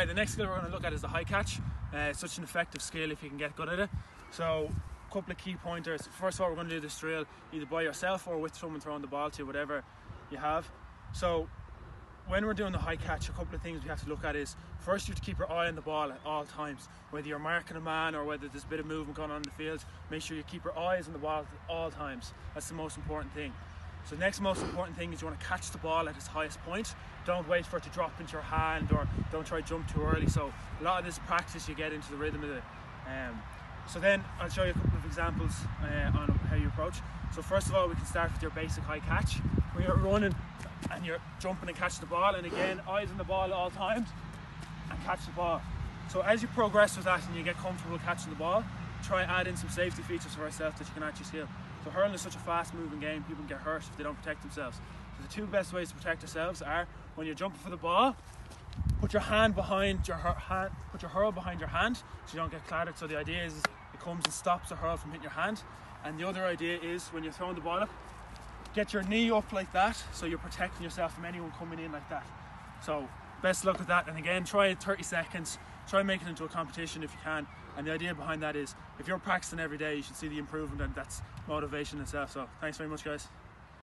Anyway, the next skill we're going to look at is the high catch. It's such an effective skill if you can get good at it. So a couple of key pointers. First of all, we're going to do this drill either by yourself or with someone throwing the ball to you, whatever you have. So when we're doing the high catch, a couple of things we have to look at is, first you have to keep your eye on the ball at all times. Whether you're marking a man or whether there's a bit of movement going on in the field, make sure you keep your eyes on the ball at all times. That's the most important thing. So the next most important thing is you want to catch the ball at its highest point. Don't wait for it to drop into your hand, or don't try to jump too early. So a lot of this practice, you get into the rhythm of it. So then I'll show you a couple of examples on how you approach. So first of all, we can start with your basic high catch. When you're running and you're jumping and catching the ball, and again, eyes on the ball at all times, and catch the ball. So as you progress with that and you get comfortable catching the ball, try and add in some safety features for yourself that you can actually steal. So hurling is such a fast moving game, people can get hurt if they don't protect themselves. So the two best ways to protect yourselves are, when you're jumping for the ball, put your hand behind your hand, put your hurl behind your hand so you don't get clattered. So the idea is it comes and stops the hurl from hitting your hand. And the other idea is, when you're throwing the ball up, get your knee up like that, so you're protecting yourself from anyone coming in like that. So best luck with that, and again, try it 30 seconds, try and make it into a competition if you can. And the idea behind that is, if you're practicing every day, you should see the improvement, and that's motivation itself. So thanks very much, guys.